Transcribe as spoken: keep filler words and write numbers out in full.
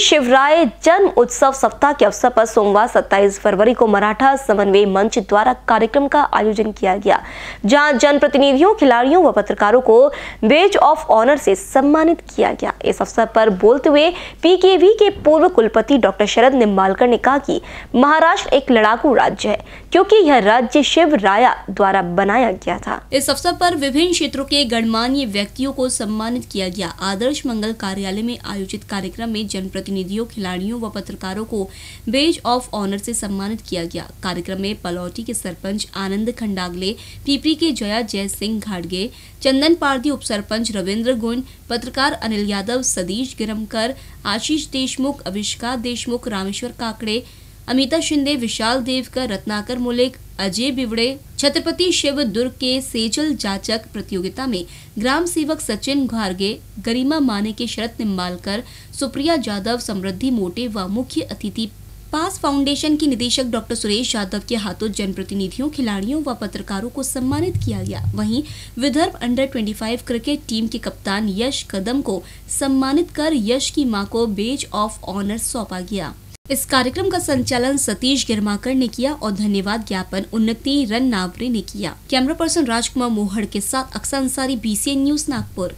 श्री शिवराय जन्म उत्सव सप्ताह के अवसर पर सोमवार सत्ताईस फरवरी को मराठा समन्वय मंच द्वारा कार्यक्रम का आयोजन किया गया, जहां जनप्रतिनिधियों, खिलाड़ियों व पत्रकारों को बेज ऑफ ऑनर से सम्मानित किया गया। इस अवसर पर बोलते हुए पीकेवी के पूर्व कुलपति डॉक्टर शरद निम्बालकर ने कहा कि महाराष्ट्र एक लड़ाकू राज्य है, क्योंकि यह राज्य शिवराय द्वारा बनाया गया था। इस अवसर पर विभिन्न क्षेत्रों के गणमान्य व्यक्तियों को सम्मानित किया गया। आदर्श मंगल कार्यालय में आयोजित कार्यक्रम में जनप्रतिनिधियों, खिलाड़ियों व पत्रकारों को बेज ऑफ ऑनर से सम्मानित किया गया। कार्यक्रम में पलौटी के सरपंच आनंद खंडागले, पीपरी के जया जयसिंह घाटगे, चंदन पार्दी, उप सरपंच रविन्द्र गुण, पत्रकार अनिल यादव, सतीश गिरमकर, आशीष देशमुख, अभिष्का देशमुख, रामेश्वर काकड़े, अमिता शिंदे, विशाल देव का, रत्नाकर मुलेक, अजय बिबड़े, छत्रपति शिव दुर्ग के सेजल जाचक, प्रतियोगिता में ग्राम सेवक सचिन घारगे, गरिमा माने के शरद निम्बालकर, सुप्रिया जाधव, समृद्धि मोटे व मुख्य अतिथि पास फाउंडेशन के निदेशक डॉक्टर सुरेश यादव के हाथों जनप्रतिनिधियों, खिलाड़ियों व पत्रकारों को सम्मानित किया गया। वहीं Vidarbha under twenty cricket team के कप्तान यश कदम को सम्मानित कर यश की माँ को बेज ऑफ ऑनर सौंपा गया। इस कार्यक्रम का संचालन सतीश गिरमकर ने किया और धन्यवाद ज्ञापन उन्नति रन नावरे ने किया। कैमरा पर्सन राजकुमार मोहड़े के साथ Aks Ansari, B C N news, Nagpur.